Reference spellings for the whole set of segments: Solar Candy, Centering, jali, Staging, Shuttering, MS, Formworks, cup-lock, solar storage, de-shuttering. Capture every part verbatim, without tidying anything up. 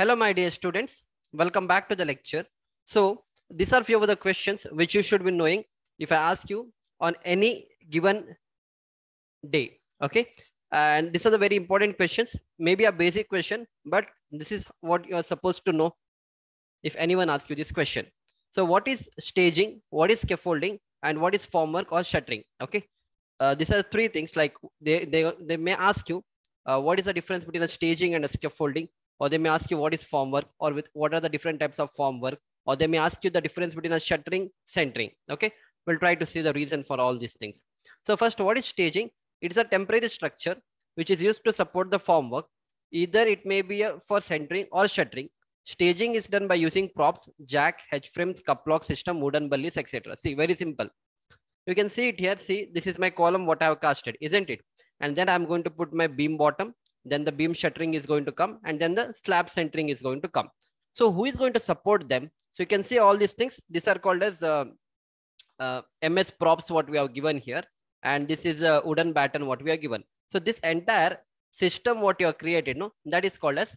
Hello, my dear students. Welcome back to the lecture. So these are few of the questions which you should be knowing if I ask you on any given day. Okay. And these are the very important questions, maybe a basic question, but this is what you're supposed to know if anyone asks you this question. So what is staging? What is scaffolding? And what is formwork or shuttering? Okay. Uh, these are three things like they, they, they may ask you uh, what is the difference between a staging and a scaffolding? Or they may ask you what is formwork or with what are the different types of formwork, or they may ask you the difference between a shuttering, centering. Okay, we'll try to see the reason for all these things. So first, what is staging? It is a temporary structure which is used to support the formwork. Either it may be a, for centering or shuttering. Staging is done by using props, jack, hedge frames, cup-lock system, wooden bullies, et cetera. See, very simple. You can see it here. See, this is my column what I have casted, isn't it? And then I'm going to put my beam bottom. Then the beam shuttering is going to come, and then the slab centering is going to come. So who is going to support them? So you can see all these things. These are called as uh, uh, M S props, what we have given here. And this is a wooden batten, what we are given. So this entire system, what you have created, no, that is called as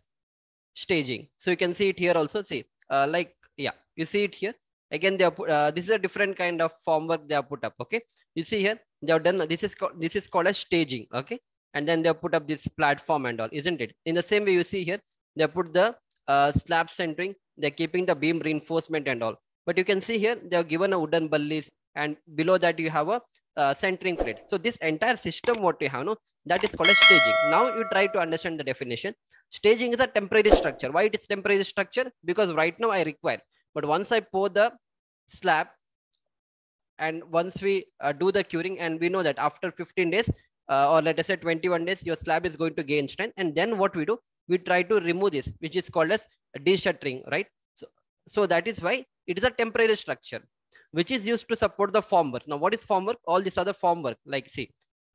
staging. So you can see it here also. See, uh, like, yeah, you see it here. Again, they are put, uh, this is a different kind of formwork they have put up. Okay. You see here, they have done, this is, this is called as staging. Okay. And then they put up this platform and all, isn't it? In the same way you see here, they put the uh, slab centering, they're keeping the beam reinforcement and all. But you can see here, they have given a wooden bullies, and below that you have a uh, centering plate. So this entire system what you have, no, that is called as staging. Now you try to understand the definition. Staging is a temporary structure. Why it is temporary structure? Because right now I require, but once I pour the slab and once we uh, do the curing, and we know that after fifteen days, Uh, or let us say twenty-one days, your slab is going to gain strength. And then what we do, we try to remove this, which is called as de-shuttering, right? So, so that is why it is a temporary structure, which is used to support the formwork. Now, what is formwork? All these are the formwork. Like, see,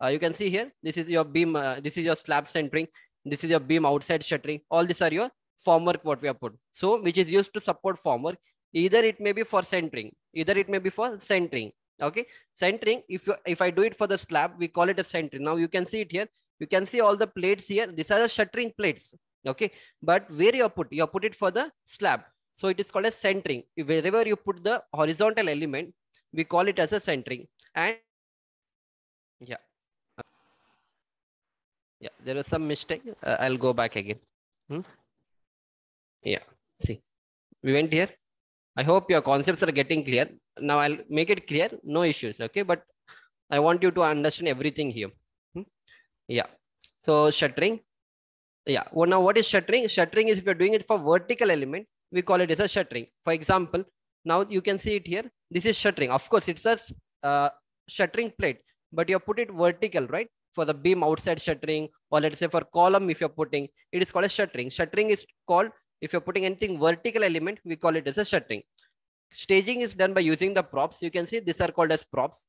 uh, you can see here, this is your beam, uh, this is your slab centering, this is your beam outside shuttering. All these are your formwork, what we have put. So, which is used to support formwork. Either it may be for centering, either it may be for centering. Okay, centering, if you if I do it for the slab, we call it a centering. Now you can see it here, you can see all the plates here, these are the shuttering plates. Okay, but where you put you put it for the slab, so it is called as centering. Wherever you put the horizontal element, we call it as a centering. And yeah, yeah, there was some mistake. uh, I'll go back again. hmm? Yeah, see, we went here. I hope your concepts are getting clear. Now I'll make it clear, no issues. Okay, but I want you to understand everything here. Hmm? Yeah. So shuttering. Yeah. Well, now what is shuttering? Shuttering is if you're doing it for vertical element, we call it as a shuttering. For example, now you can see it here. This is shuttering. Of course, it's a uh, shuttering plate, but you put it vertical, right? For the beam outside shuttering, or let's say for column, if you're putting, it is called a shuttering. Shuttering is called, if you're putting anything vertical element, we call it as a shuttering. Staging is done by using the props. You can see these are called as props,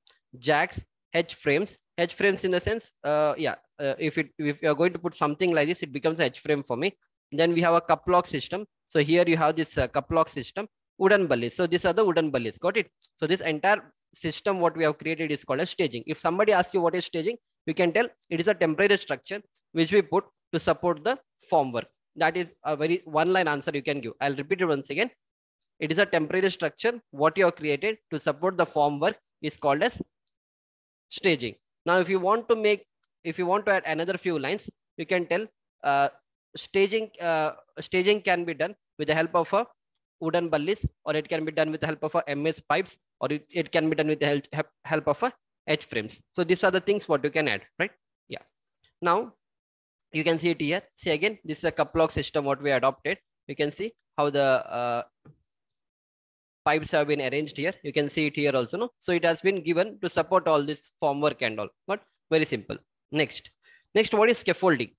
jacks, hedge frames. Hedge frames in the sense, uh, yeah, uh, if it if you're going to put something like this, it becomes a hedge frame for me. Then we have a cup-lock system. So here you have this uh, cup-lock system, wooden bullies. So these are the wooden bullies, got it? So this entire system what we have created is called as staging. If somebody asks you what is staging, you can tell it is a temporary structure which we put to support the formwork. That is a very one-line answer you can give. I'll repeat it once again. It is a temporary structure. What you have created to support the formwork is called as staging. Now, if you want to make, if you want to add another few lines, you can tell uh, staging. Uh, staging can be done with the help of a wooden bullies, or it can be done with the help of a M S pipes, or it, it can be done with the help of a edge frames. So these are the things what you can add, right? Yeah. Now, you can see it here. See again, this is a cup-lock system what we adopted. You can see how the uh, pipes have been arranged here. You can see it here also. No? So it has been given to support all this formwork and all. But very simple. Next. Next, what is scaffolding?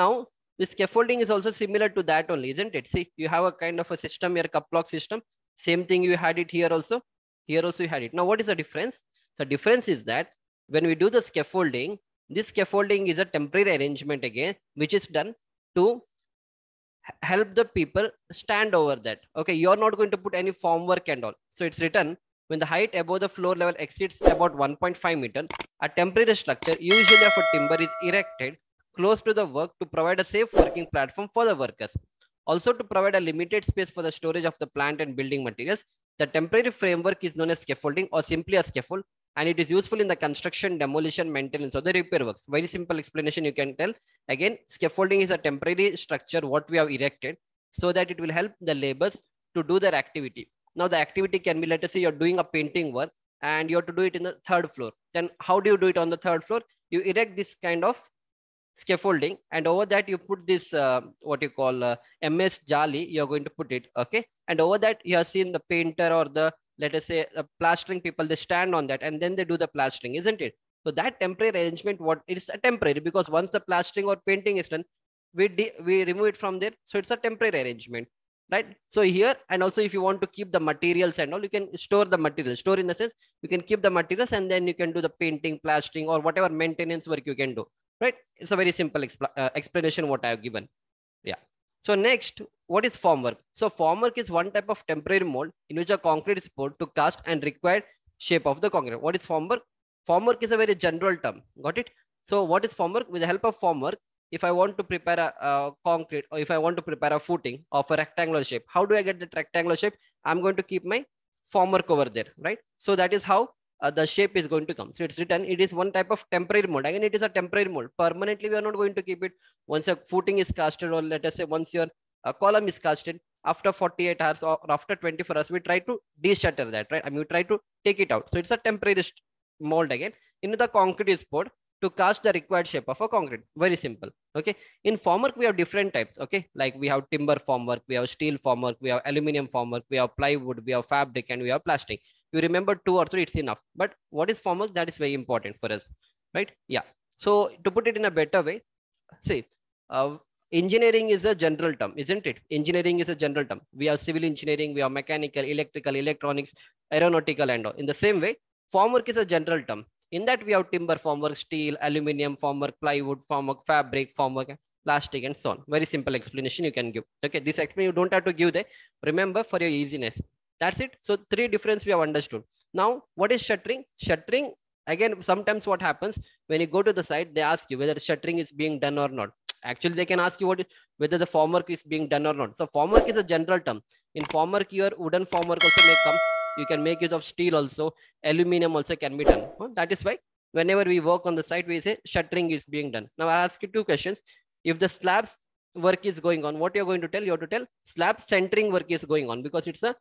Now, this scaffolding is also similar to that only, isn't it? See, you have a kind of a system here, cup-lock system. Same thing you had it here also. Here also you had it. Now, what is the difference? The difference is that when we do the scaffolding, this scaffolding is a temporary arrangement again, which is done to help the people stand over that. Okay, you're not going to put any formwork and all. So it's written, when the height above the floor level exceeds about one point five meters, a temporary structure, usually of a timber, is erected close to the work to provide a safe working platform for the workers. Also, to provide a limited space for the storage of the plant and building materials, the temporary framework is known as scaffolding, or simply a scaffold, and it is useful in the construction, demolition, maintenance, or the repair works. Very simple explanation you can tell. Again, scaffolding is a temporary structure what we have erected so that it will help the laborers to do their activity. Now the activity can be, let us say you're doing a painting work and you have to do it in the third floor. Then how do you do it on the third floor? You erect this kind of scaffolding, and over that you put this uh, what you call uh, M S jali, you're going to put it, okay? And over that you have seen the painter or the, let us say, uh, plastering people, they stand on that and then they do the plastering, isn't it? So that temporary arrangement, what it's a temporary, because once the plastering or painting is done, we, we remove it from there. So it's a temporary arrangement, right? So here, and also if you want to keep the materials and all, you can store the materials, store in the sense, you can keep the materials and then you can do the painting, plastering, or whatever maintenance work you can do, right? It's a very simple expl uh, explanation what I have given. Yeah. So next, what is formwork? So formwork is one type of temporary mold in which a concrete is poured to cast and required shape of the concrete. What is formwork? Formwork is a very general term. Got it? So what is formwork? With the help of formwork, if I want to prepare a, a concrete, or if I want to prepare a footing of a rectangular shape, how do I get that rectangular shape? I'm going to keep my formwork over there, right? So that is how uh, the shape is going to come. So it's written, it is one type of temporary mold. Again, it is a temporary mold. Permanently, we are not going to keep it. Once a footing is casted, or let us say once your uh, column is casted, after forty-eight hours or after twenty-four hours, we try to de-shutter that, right? I mean, we try to take it out. So it's a temporary mold again. In the concrete is poured to cast the required shape of a concrete. Very simple. Okay. In formwork, we have different types. Okay. Like we have timber formwork, we have steel formwork, we have aluminum formwork, we have plywood, we have fabric, and we have plastic. You remember two or three, it's enough. But what is formwork? That is very important for us, right? Yeah. So to put it in a better way, see, uh, engineering is a general term, isn't it? Engineering is a general term. We have civil engineering, we have mechanical, electrical, electronics, aeronautical, and all. In the same way, formwork is a general term. In that, we have timber formwork, steel, aluminium formwork, plywood formwork, fabric formwork, plastic, and so on. Very simple explanation you can give. Okay, this explanation you don't have to give there. Remember, for your easiness. That's it. So three difference we have understood. Now, what is shuttering? Shuttering, again, sometimes what happens, when you go to the site, they ask you whether shuttering is being done or not. Actually, they can ask you what, whether the formwork is being done or not. So formwork is a general term. In formwork, your wooden formwork also may come. You can make use of steel also, aluminum also can be done. That is why whenever we work on the site, we say shuttering is being done. Now I ask you two questions. If the slabs work is going on, what you're going to tell? You have to tell slab centering work is going on because it's a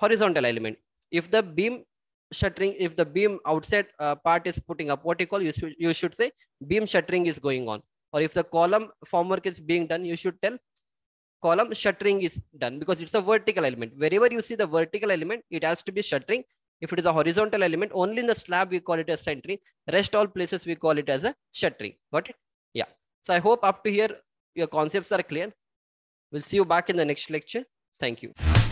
horizontal element. If the beam shuttering, if the beam outside uh, part is putting up, what you call, you, sh you should say beam shuttering is going on. Or if the column formwork is being done, you should tell column shuttering is done because it's a vertical element. Wherever you see the vertical element, it has to be shuttering. If it is a horizontal element, only in the slab we call it as centering. Rest all places we call it as a shuttering. Got it? Yeah. So I hope up to here your concepts are clear. We'll see you back in the next lecture. Thank you.